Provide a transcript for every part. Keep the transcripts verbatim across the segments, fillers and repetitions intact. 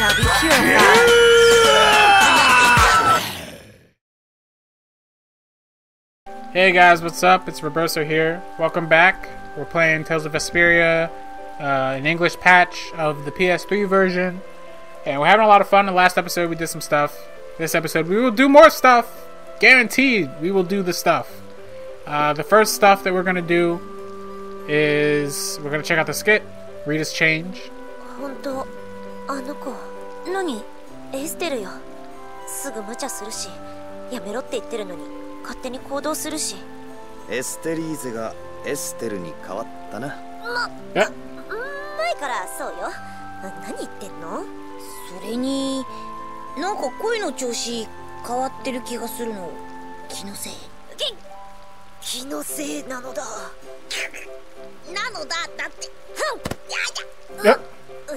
shall be purified. Hey guys, what's up? It's Roburso here. Welcome back. We're playing Tales of Vesperia, uh, an English patch of the P S three version. And we're having a lot of fun. In the last episode we did some stuff. This episode we will do more stuff. Guaranteed we will do the stuff. Uh, the first stuff that we're going to do is we're going to check out the skit, Rita's Change. Yep.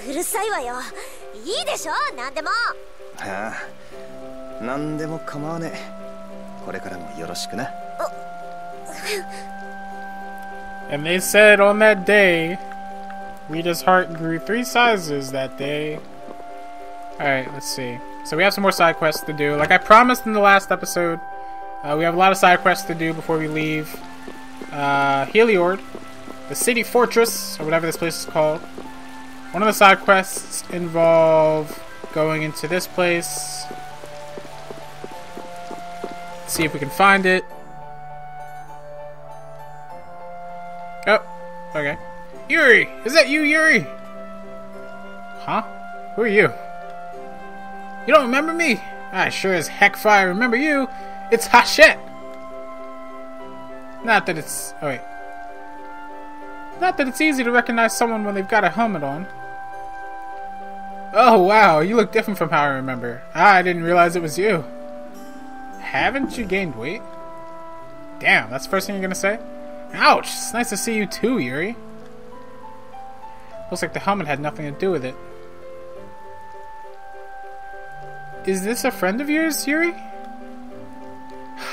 うるさいわよ。いいでしょ、何でも。ああ、何でも構わねえ。これからもよろしくな。And they said on that day, Rita's heart grew three sizes that day. Alright, let's see. So we have some more side quests to do. Like I promised in the last episode, uh, we have a lot of side quests to do before we leave. Uh, Heliord, the city fortress, or whatever this place is called. One of the side quests involve going into this place. Let's see if we can find it. Oh, okay. Yuri! Is that you, Yuri? Huh? Who are you? You don't remember me? I sure as heck fire remember you. It's Hachette! Not that it's... Oh, wait. Not that it's easy to recognize someone when they've got a helmet on. Oh wow, you look different from how I remember. Ah, I didn't realize it was you. Haven't you gained weight? Damn, that's the first thing you're gonna say? Ouch, it's nice to see you too, Yuri. Looks like the helmet had nothing to do with it. Is this a friend of yours, Yuri?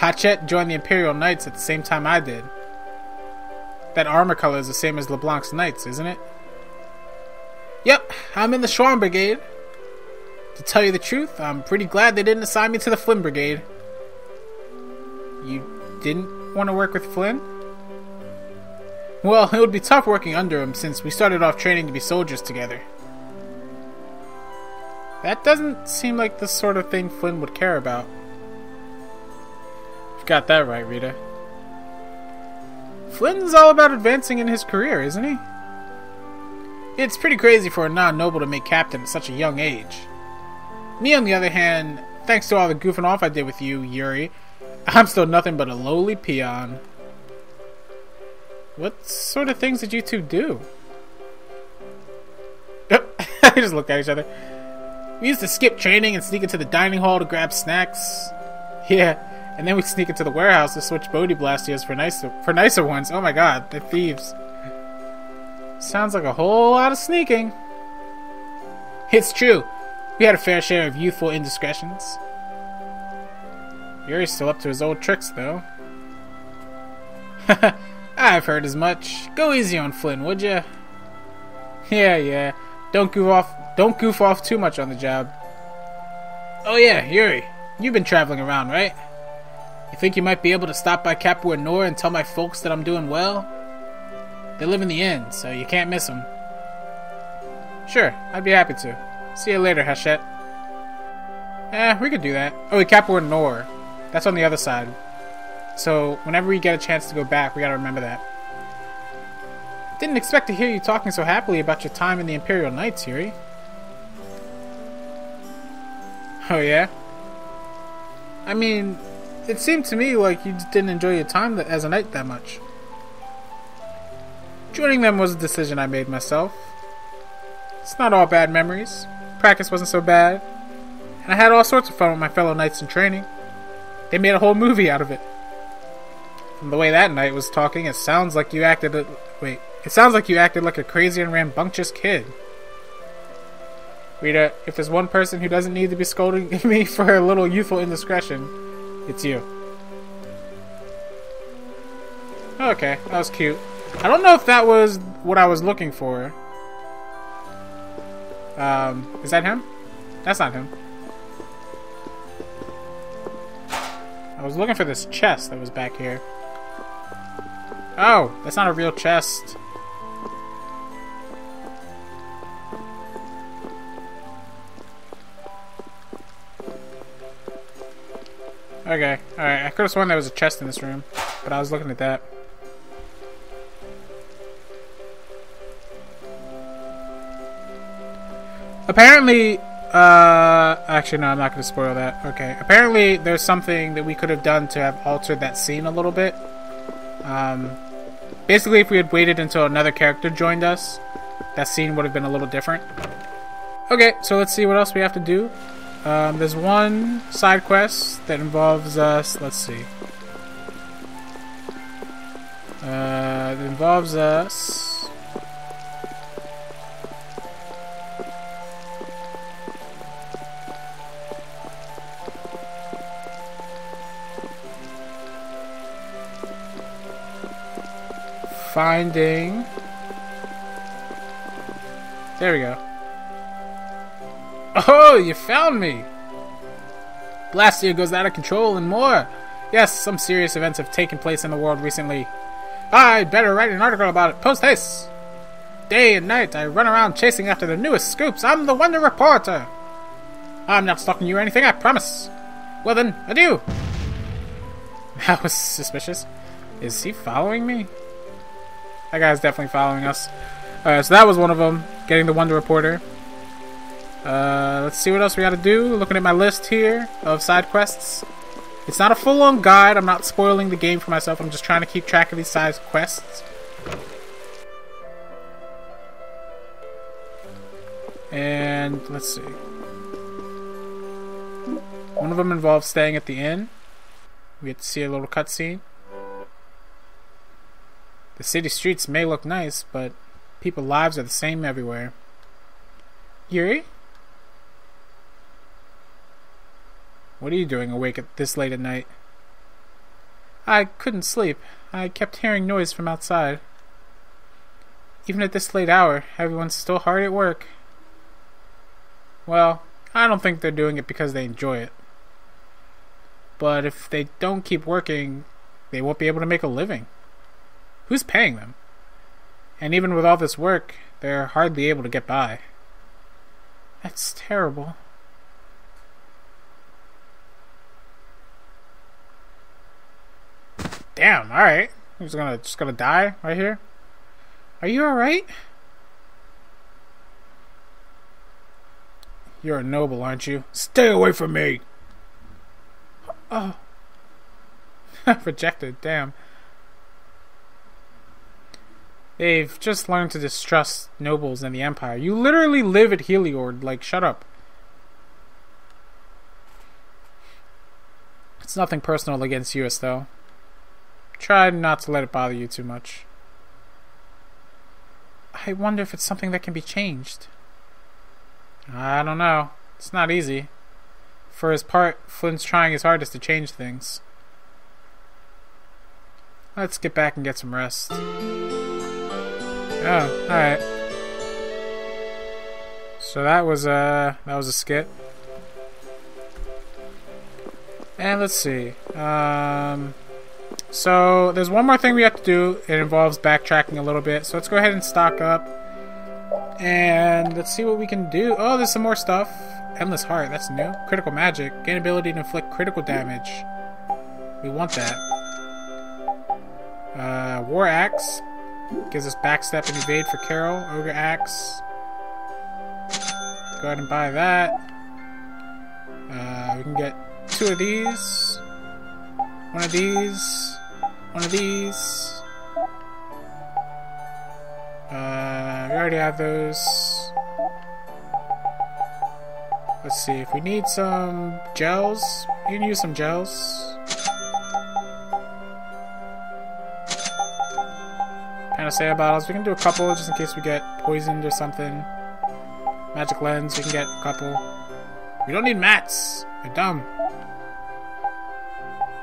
Hachette joined the Imperial Knights at the same time I did. That armor color is the same as LeBlanc's Knights, isn't it? Yep, I'm in the Schwarm Brigade. To tell you the truth, I'm pretty glad they didn't assign me to the Flynn Brigade. You didn't want to work with Flynn? Well, it would be tough working under him since we started off training to be soldiers together. That doesn't seem like the sort of thing Flynn would care about. You've got that right, Rita. Flynn's all about advancing in his career, isn't he? It's pretty crazy for a non-noble to make captain at such a young age. Me, on the other hand, thanks to all the goofing off I did with you, Yuri, I'm still nothing but a lowly peon. What sort of things did you two do? I just looked at each other. We used to skip training and sneak into the dining hall to grab snacks. Yeah, and then we'd sneak into the warehouse to switch Bodhi Blastias for nicer, for nicer ones. Oh my god, they're thieves. Sounds like a whole lot of sneaking. It's true. We had a fair share of youthful indiscretions. Yuri's still up to his old tricks, though. I've heard as much. Go easy on Flynn, would ya? Yeah, yeah. Don't goof off. Don't goof off too much on the job. Oh yeah, Yuri. You've been traveling around, right? You think you might be able to stop by Capua and Nora and tell my folks that I'm doing well? They live in the inn, so you can't miss them. Sure, I'd be happy to. See you later, Hachette. Eh, we could do that. Oh, wait, Capua and Nora. That's on the other side. So, whenever we get a chance to go back, we gotta remember that. Didn't expect to hear you talking so happily about your time in the Imperial Knights, Yuri. Oh, yeah? I mean, it seemed to me like you didn't enjoy your time as a knight that much. Joining them was a decision I made myself. It's not all bad memories. Practice wasn't so bad. And I had all sorts of fun with my fellow knights in training. They made a whole movie out of it. From the way that knight was talking, it sounds like you acted a, wait, it sounds like you acted like a crazy and rambunctious kid. Rita, if there's one person who doesn't need to be scolding me for her little youthful indiscretion, it's you. Okay, that was cute. I don't know if that was what I was looking for. Um, is that him? That's not him. I was looking for this chest that was back here. Oh, that's not a real chest. Okay, alright, I could have sworn there was a chest in this room, but I was looking at that. Apparently, uh, actually no, I'm not going to spoil that. Okay, apparently there's something that we could have done to have altered that scene a little bit. Um, basically if we had waited until another character joined us, that scene would have been a little different. Okay, so let's see what else we have to do. Um, there's one side quest that involves us, let's see. Uh, it involves us... finding... There we go. Oh, you found me! Blastia goes out of control and more! Yes, some serious events have taken place in the world recently. I'd better write an article about it post haste! Day and night, I run around chasing after the newest scoops. I'm the Wonder Reporter! I'm not stalking you or anything, I promise! Well then, adieu! That was suspicious. Is he following me? That guy's definitely following us. Alright, so that was one of them. Getting the Wonder Reporter. Uh, let's see what else we gotta do. Looking at my list here of side quests. It's not a full-on guide. I'm not spoiling the game for myself. I'm just trying to keep track of these side quests. And let's see. One of them involves staying at the inn. We get to see a little cutscene. The city streets may look nice, but people's lives are the same everywhere. Yuri? What are you doing awake at this late at night? I couldn't sleep. I kept hearing noise from outside. Even at this late hour, everyone's still hard at work. Well, I don't think they're doing it because they enjoy it. But if they don't keep working, they won't be able to make a living. Who's paying them? And even with all this work, they're hardly able to get by. That's terrible. Damn, alright. I'm just gonna, just gonna die right here. Are you alright? You're a noble, aren't you? Stay away from me! Oh. Rejected, damn. They've just learned to distrust nobles and the Empire. You literally live at Heliord. Like, shut up. It's nothing personal against you, Estelle. Try not to let it bother you too much. I wonder if it's something that can be changed. I don't know. It's not easy. For his part, Flynn's trying his hardest to change things. Let's get back and get some rest. Oh, alright. So that was uh that was a skit. And let's see. Um so there's one more thing we have to do. It involves backtracking a little bit. So let's go ahead and stock up. And let's see what we can do. Oh, there's some more stuff. Endless Heart, that's new. Critical magic. Gain ability to inflict critical damage. We want that. Uh War Axe. Gives us backstep and evade for Carol. Ogre Axe. Go ahead and buy that. Uh, we can get two of these. One of these. One of these. Uh, we already have those. Let's see. If we need some gels, you can use some gels. Panacea bottles, we can do a couple just in case we get poisoned or something. Magic lens, we can get a couple. We don't need mats! They're dumb.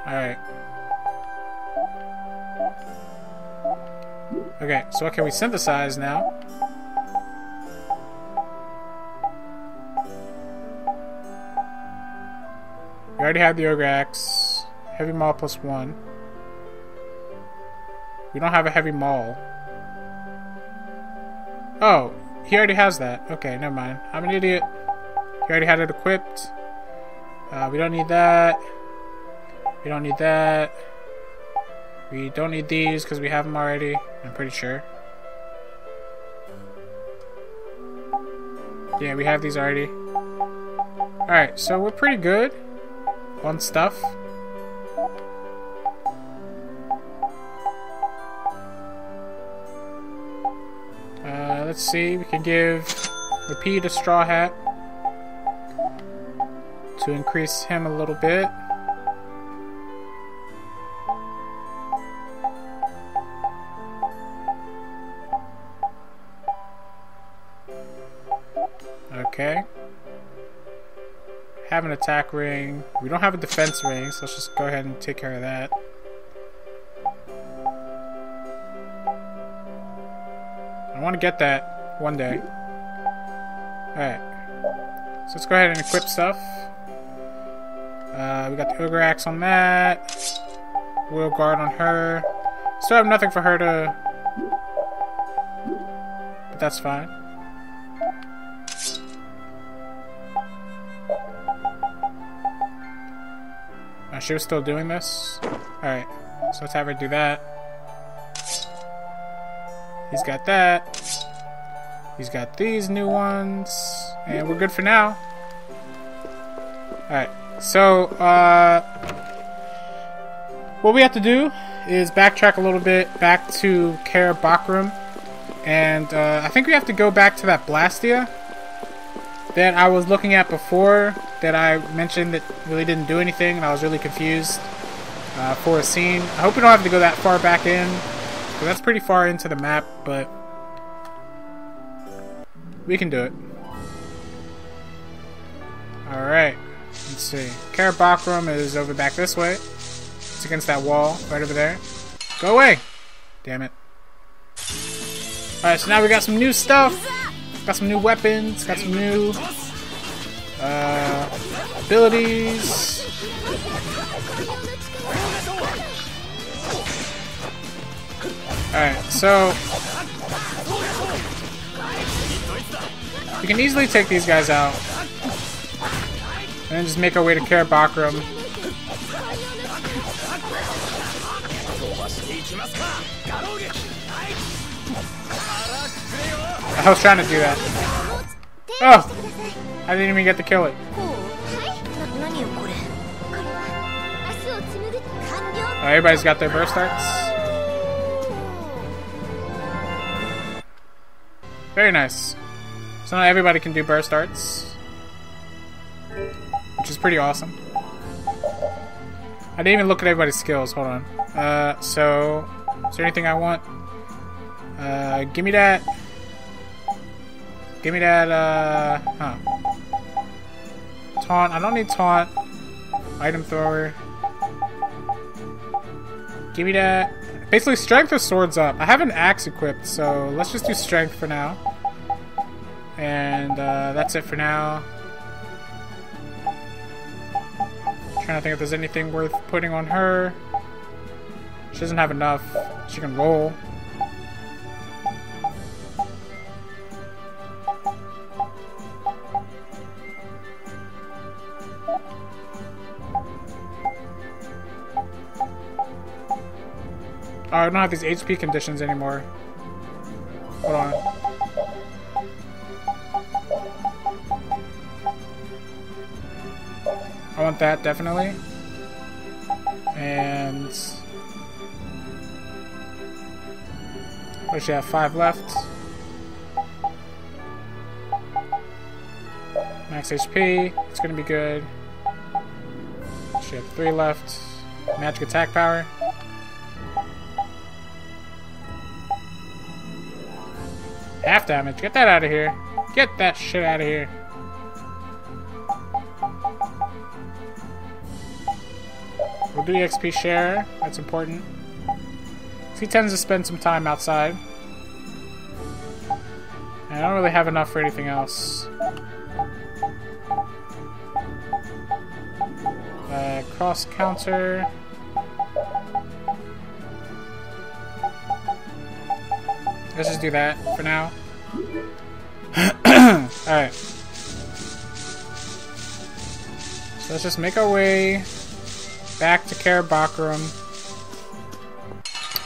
Alright. Okay, so what can we synthesize now? We already have the Ogre Axe. Heavy Maul plus one. We don't have a Heavy Maul. Oh, he already has that. Okay, never mind. I'm an idiot. He already had it equipped. Uh, we don't need that. We don't need that. We don't need these because we have them already. I'm pretty sure. Yeah, we have these already. Alright, so we're pretty good on stuff. Uh, let's see, we can give Repede a straw hat to increase him a little bit. Okay. Have an attack ring. We don't have a defense ring, so let's just go ahead and take care of that. I want to get that one day. Alright. So let's go ahead and equip stuff. Uh, we got the Ogre Axe on that. Wheel Guard on her. Still have nothing for her to... But that's fine. Oh, she was still doing this? Alright. So let's have her do that. He's got that. He's got these new ones. And we're good for now. Alright. So, uh... what we have to do is backtrack a little bit back to Caer Bocram. And, uh, I think we have to go back to that Blastia that I was looking at before that I mentioned that really didn't do anything and I was really confused uh, for a scene. I hope we don't have to go that far back in. So that's pretty far into the map, but we can do it. Alright, let's see. Caer Bocram is over back this way. It's against that wall right over there. Go away! Damn it. Alright, so now we got some new stuff. Got some new weapons, got some new uh, abilities. Alright, so we can easily take these guys out and then just make our way to Caer Bocram. I was trying to do that. Oh! I didn't even get to kill it. Oh, everybody's got their burst darts. Very nice. So now everybody can do burst darts, which is pretty awesome. I didn't even look at everybody's skills. Hold on. Uh, so, is there anything I want? Uh, give me that. Give me that. Uh, huh. Taunt. I don't need taunt. Item thrower. Give me that. Basically, strength or swords up. I have an axe equipped, so let's just do strength for now. And uh, that's it for now. I'm trying to think if there's anything worth putting on her. She doesn't have enough. She can roll. Oh, I don't have these H P conditions anymore. Hold on. I want that, definitely. And... what does she have? Five left. Max H P. It's gonna be good. She has three left. Magic attack power. Half damage. Get that out of here. Get that shit out of here. We'll do the X P share. That's important. He tends to spend some time outside. And I don't really have enough for anything else. Uh, Uh, cross counter. Let's just do that for now. Alright. So let's just make our way back to Caer Bocram.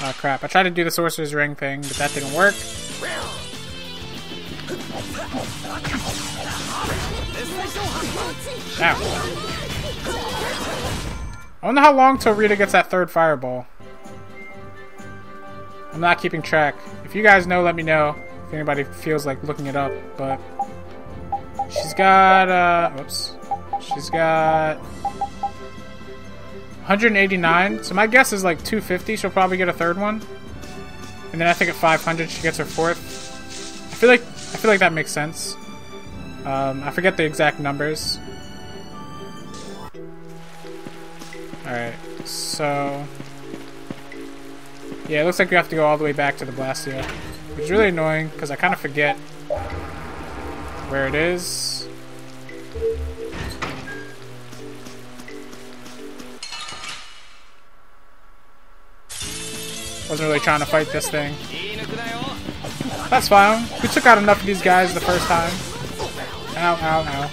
Oh crap, I tried to do the Sorcerer's Ring thing, but that didn't work. Ow. I wonder how long till Rita gets that third fireball. I'm not keeping track. If you guys know, let me know. If anybody feels like looking it up, but she's got uh whoops. She's got one hundred eighty-nine, so my guess is like two fifty, she'll probably get a third one. And then I think at five hundred she gets her fourth. I feel like I feel like that makes sense. Um, I forget the exact numbers. Alright, so yeah, it looks like we have to go all the way back to the Blastia, which is really annoying because I kind of forget where it is. Wasn't really trying to fight this thing. That's fine. We took out enough of these guys the first time. Ow, ow, ow.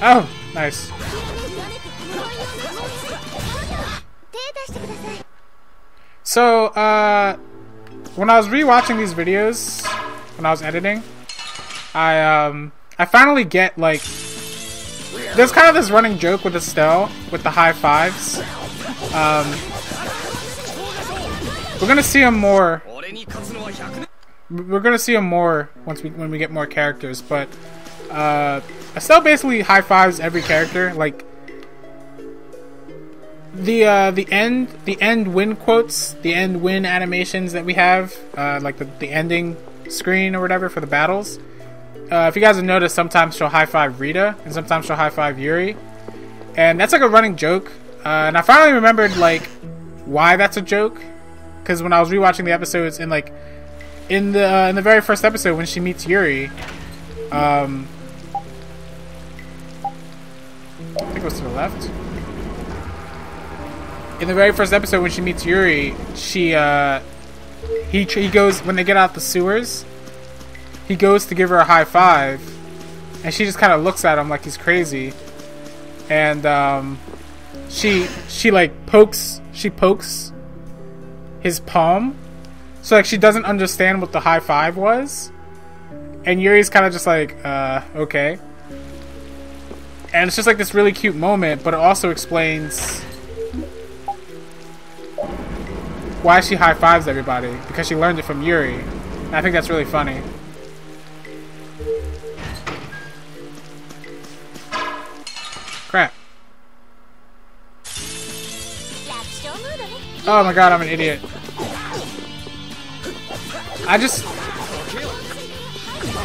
Oh, nice. So, uh, when I was rewatching these videos, when I was editing, I, um, I finally get, like, there's kind of this running joke with Estelle, with the high fives. Um, we're gonna see him more, we're gonna see him more once we, when we get more characters, but, uh, Estelle basically high fives every character, like, The uh, the end the end win quotes, the end win animations that we have, uh, like the, the ending screen or whatever for the battles. Uh, if you guys have noticed, sometimes she'll high five Rita and sometimes she'll high five Yuri, and that's like a running joke. Uh, and I finally remembered like why that's a joke, because when I was rewatching the episodes and like in the uh, in the very first episode when she meets Yuri, um, I think it was to the left. In the very first episode, when she meets Yuri, she, uh, he, he goes, when they get out the sewers, he goes to give her a high five, and she just kind of looks at him like he's crazy, and, um, she, she, like, pokes, she pokes his palm, so, like, she doesn't understand what the high five was, and Yuri's kind of just like, uh, okay, and it's just, like, this really cute moment, but it also explains why she high fives everybody, because she learned it from Yuri, and I think that's really funny. Crap. Oh my god, I'm an idiot. I just...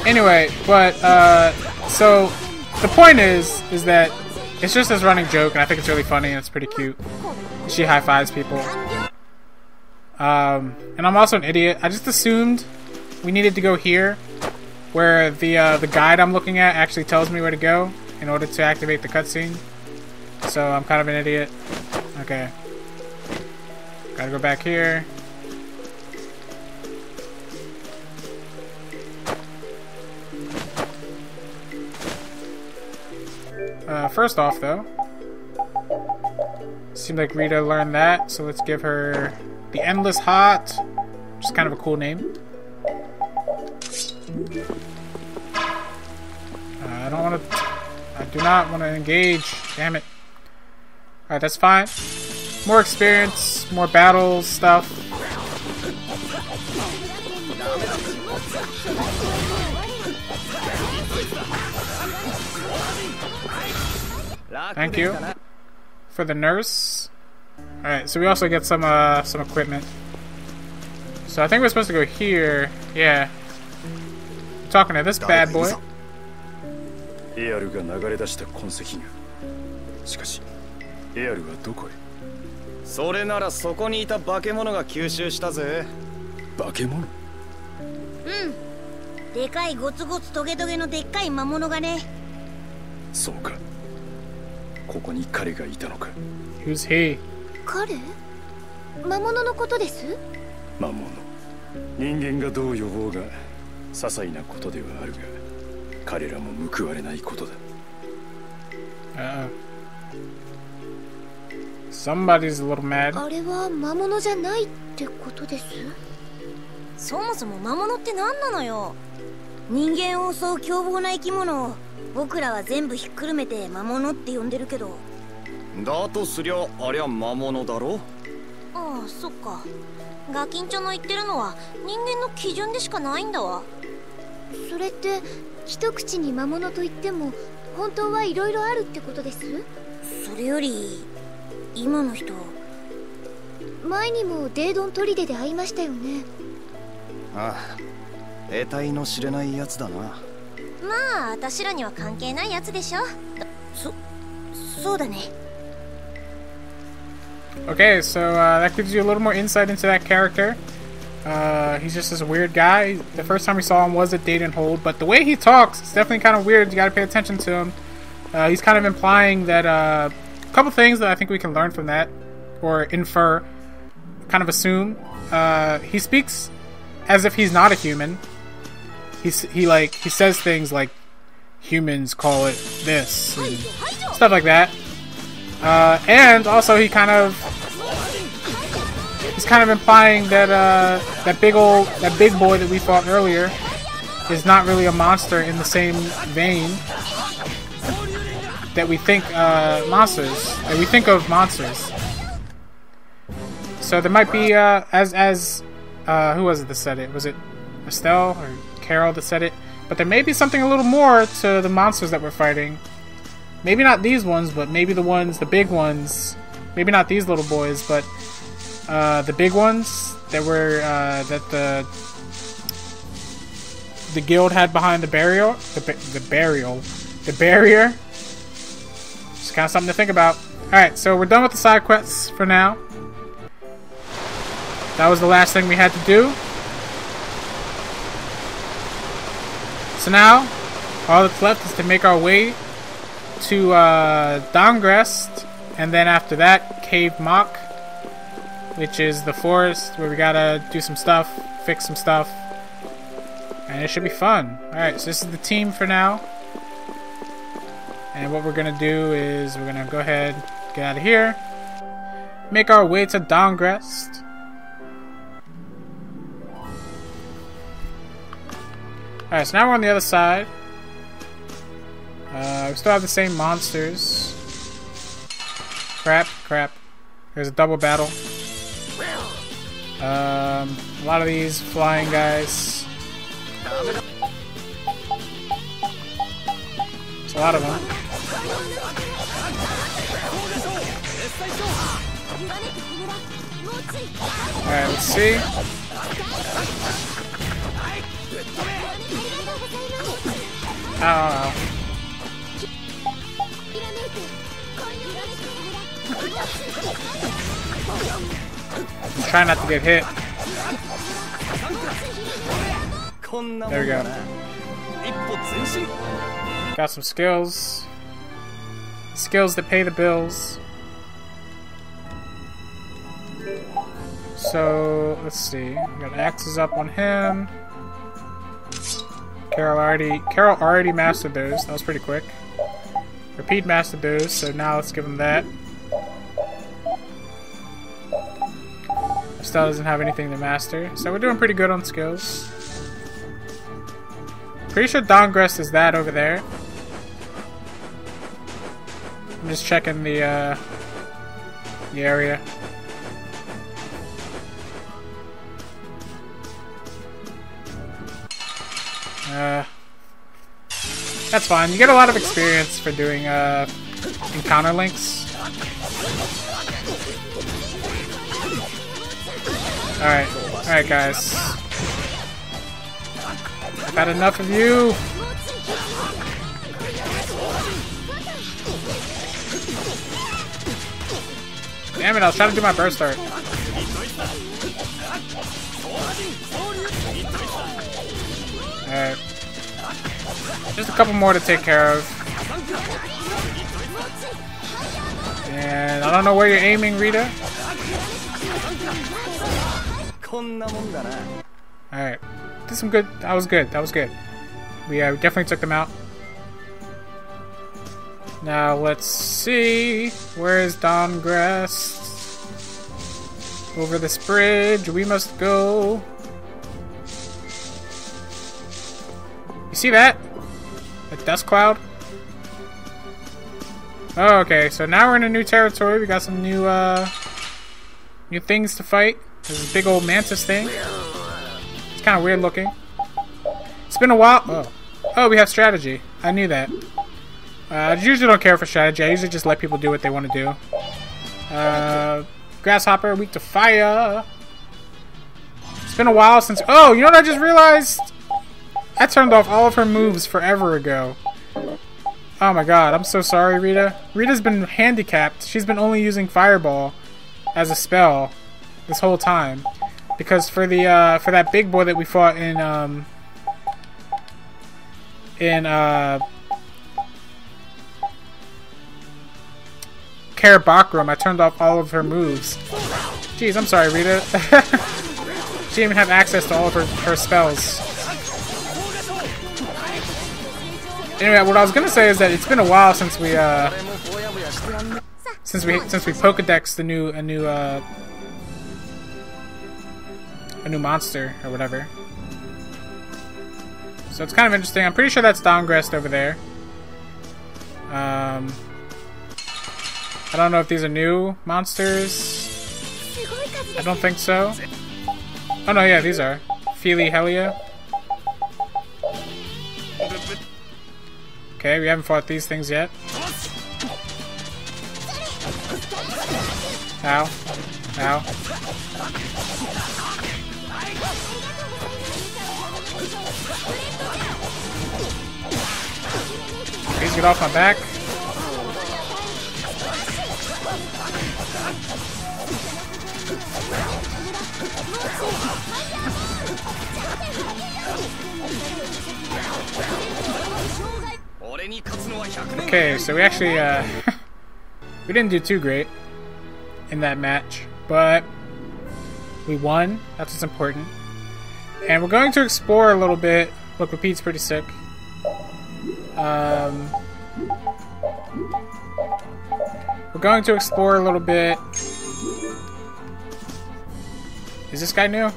Anyway, but, uh, so, the point is, is that it's just this running joke, and I think it's really funny, and it's pretty cute. She high fives people. Um, and I'm also an idiot. I just assumed we needed to go here, where the uh, the guide I'm looking at actually tells me where to go in order to activate the cutscene. So I'm kind of an idiot. Okay. Gotta go back here. Uh, first off, though, seemed like Rita learned that, so let's give her the Endless Hot, which is kind of a cool name. Uh, I don't want to... I do not want to engage. Damn it. Alright, that's fine. More experience, more battles, stuff. Thank you. For the nurse. Alright, so we also get some, uh, some equipment. So I think we're supposed to go here. Yeah. I'm talking to this bad boy. Who's he? Kare? Mamono no koto desu? Mamono. Ningen ga dou yobou ga sasai na koto de wa aru ga, karera mo mukuware nai koto da. Uh oh. Somebody's a little mad. Are wa mamono ja nai tte koto desu? Somosomo mamono tte nan nano yo? Ningen o sou kyobou na ikimono o bokura wa zenbu hikkurumete mamono tte yonderu kedo. Da to suria are wa mamono daro? Ah, so ka. ガキンチョの言ってるのは人間の基準でしかないんだわ。それって一口に魔物と言っても本当はいろいろあるってことです？それより今の人、前にもデードン砦で会いましたよね。ああ、得体の知れないやつだな。まあ私らには関係ないやつでしょ。そ、そうだね。 Okay, so uh, that gives you a little more insight into that character. Uh, he's just this weird guy. The first time we saw him was at Deidon Hold, but the way he talks, it's definitely kind of weird. You got to pay attention to him. Uh, he's kind of implying that uh, a couple things that I think we can learn from that, or infer, kind of assume. Uh, he speaks as if he's not a human. He's, he like he says things like humans call it this, and stuff like that. Uh, and also he kind of he's kind of implying that uh, that big old that big boy that we fought earlier is not really a monster in the same vein that we think uh, monsters that we think of monsters. So there might be uh, as as uh, who was it that said it? Was it Estelle or Carol that said it? But there may be something a little more to the monsters that we're fighting. Maybe not these ones, but maybe the ones, the big ones. Maybe not these little boys, but uh, the big ones that were uh, that the the guild had behind the burial, the, the burial, the barrier. Just kind of something to think about. All right, so we're done with the side quests for now. That was the last thing we had to do. So now, all that's left is to make our way to uh, Dahngrest, and then after that, Cave Mock, which is the forest where we gotta do some stuff, fix some stuff, and it should be fun. Alright, so this is the team for now, and what we're gonna do is we're gonna go ahead, get out of here, make our way to Dahngrest. Alright, so now we're on the other side. Uh, we still have the same monsters. Crap, crap. There's a double battle. Um, a lot of these flying guys. There's a lot of them. Alright, let's see. Ow. I'm trying not to get hit. There we go. Got some skills. Skills that pay the bills. So, let's see. We got axes up on him. Carol already, Carol already mastered those. That was pretty quick. Repede mastered those, so now let's give him that. Estelle doesn't have anything to master, so we're doing pretty good on skills. Pretty sure Dahngrest is that over there. I'm just checking the uh, the area. Uh, that's fine. You get a lot of experience for doing uh, encounter links. Alright, alright guys. I've had enough of you! Damn it, I was trying to do my burst art. Alright. Just a couple more to take care of. And I don't know where you're aiming, Rita. Alright. Did some good. That was good. That was good. We uh, definitely took them out. Now let's see. Where is Dahngrest? Over this bridge. We must go. You see that? A dust cloud? Oh, okay, so now we're in a new territory. We got some new, uh, new things to fight. There's this big old mantis thing. It's kind of weird looking. It's been a while. Oh, oh, we have strategy. I knew that. Uh, I usually don't care for strategy. I usually just let people do what they want to do. Uh, grasshopper, weak to fire. It's been a while since. Oh, you know what I just realized? I turned off all of her moves forever ago. Oh my god, I'm so sorry, Rita. Rita's been handicapped. She's been only using Fireball as a spell this whole time. Because for the uh, for that big boy that we fought in um, in uh, Caer Bocram, I turned off all of her moves. Jeez, I'm sorry, Rita. She didn't even have access to all of her, her spells. Anyway, what I was gonna say is that it's been a while since we uh, since we since we Pokédex the new a new uh, a new monster or whatever. So it's kind of interesting. I'm pretty sure that's Dahngrest over there. Um, I don't know if these are new monsters. I don't think so. Oh no, yeah, these are Fili Helia. Okay, we haven't fought these things yet. Ow. Ow. Please get off my back. Okay, so we actually, uh, we didn't do too great in that match, but we won. That's what's important. And we're going to explore a little bit. Look, Repede's pretty sick. Um, we're going to explore a little bit. Is this guy new? Is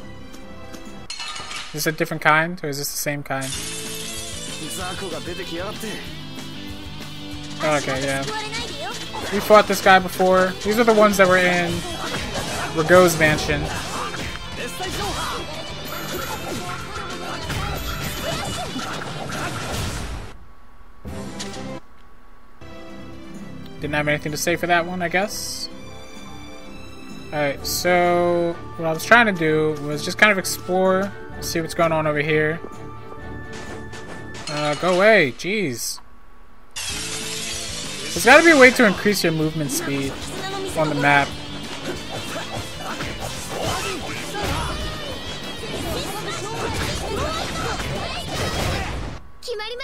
this a different kind, or is this the same kind? Okay, yeah. We fought this guy before. These are the ones that were in Rago's mansion. Didn't have anything to say for that one, I guess. Alright, so what I was trying to do was just kind of explore, see what's going on over here. Uh, go away, jeez. There's gotta be a way to increase your movement speed on the map.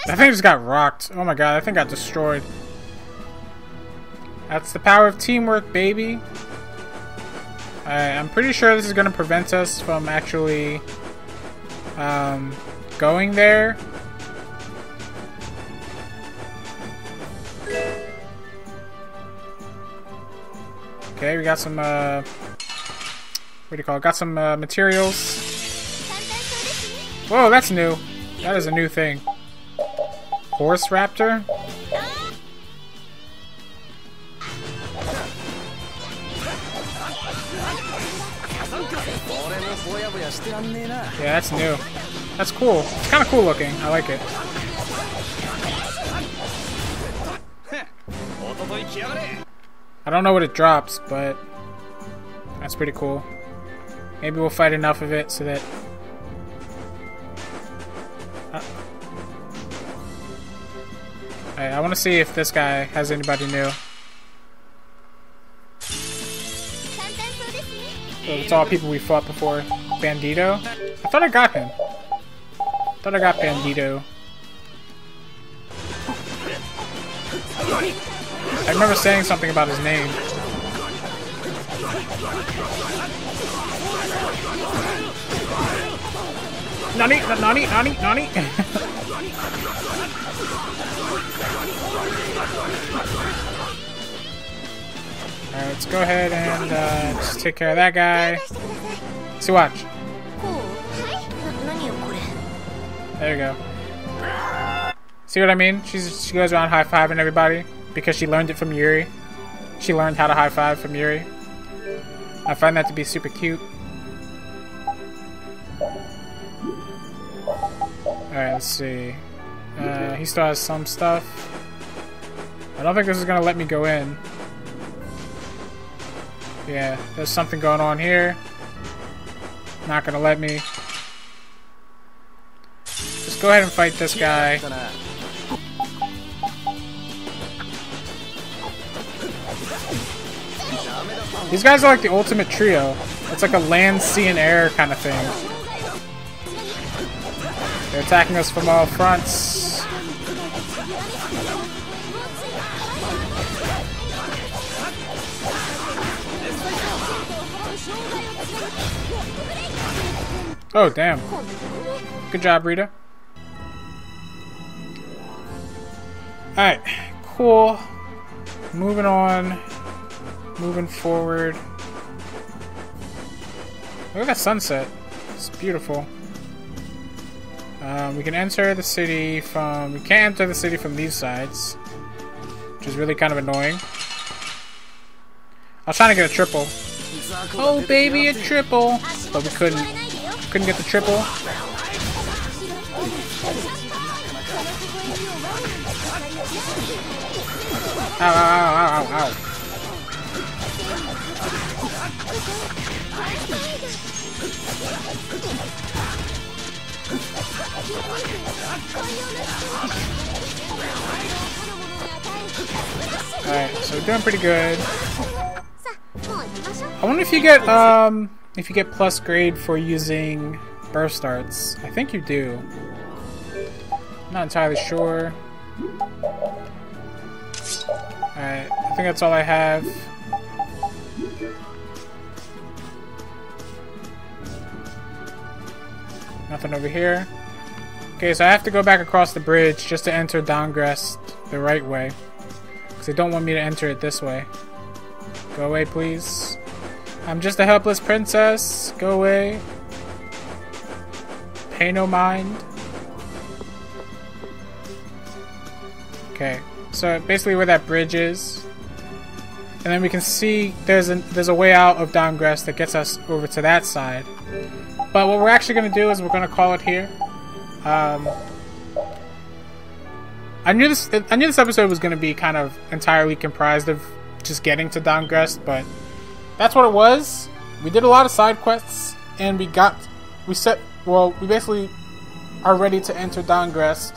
I think I just got rocked. Oh my god, I think I got destroyed. That's the power of teamwork, baby. Alright, I'm pretty sure this is gonna prevent us from actually um, going there. Okay, we got some, uh, what do you call it? Got some, uh, materials. Whoa, that's new. That is a new thing. Forest Raptor? Yeah, that's new. That's cool. It's kind of cool looking. I like it. I don't know what it drops, but that's pretty cool. Maybe we'll fight enough of it so that... Uh. Alright, I want to see if this guy has anybody new. So it's all people we fought before. Bandito? I thought I got him. I thought I got Bandito. I remember saying something about his name. Nani, nani, nani, nani. Alright, let's go ahead and uh, just take care of that guy. Let's see, watch. There we go. See what I mean? She's, she goes around high-fiving everybody because she learned it from Yuri. She learned how to high-five from Yuri. I find that to be super cute. Alright, let's see. Uh, he still has some stuff. I don't think this is going to let me go in. Yeah, there's something going on here. Not going to let me. Just go ahead and fight this guy. These guys are like the ultimate trio. It's like a land, sea, and air kind of thing. They're attacking us from all fronts. Oh, damn. Good job, Rita. Alright, cool. Moving on. Moving forward. Look at that sunset. It's beautiful. Um, we can enter the city from... We can't enter the city from these sides, which is really kind of annoying. I was trying to get a triple. Oh, baby, a triple! But we couldn't. Couldn't get the triple. Ow, ow, ow, ow, ow. Alright, so we're doing pretty good. I wonder if you get um if you get plus grade for using burst arts. I think you do. I'm not entirely sure. Alright, I think that's all I have. Nothing over here. Okay, so I have to go back across the bridge just to enter Dahngrest the right way. Because they don't want me to enter it this way. Go away, please. I'm just a helpless princess. Go away. Pay no mind. Okay, so basically where that bridge is. And then we can see there's a, there's a way out of Dahngrest that gets us over to that side. But what we're actually going to do is we're going to call it here. Um, I knew this. I knew this episode was going to be kind of entirely comprised of just getting to Dahngrest, but that's what it was. We did a lot of side quests, and we got we set. Well, we basically are ready to enter Dahngrest.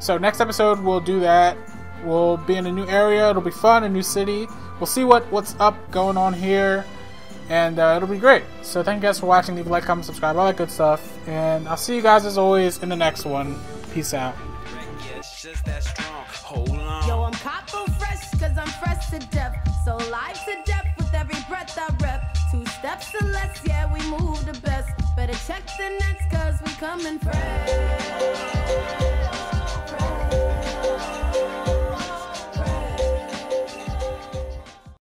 So next episode we'll do that. We'll be in a new area. It'll be fun, a new city. We'll see what what's up going on here. And uh, it'll be great. So thank you guys for watching. Leave a like, comment, subscribe, all that good stuff. And I'll see you guys, as always, in the next one. Peace out. Yo, I'm copper fresh, cause I'm fresh to death. So live to death with every breath I rep. Two steps or less, yeah, we move the best. Better check the next, cause we coming fresh.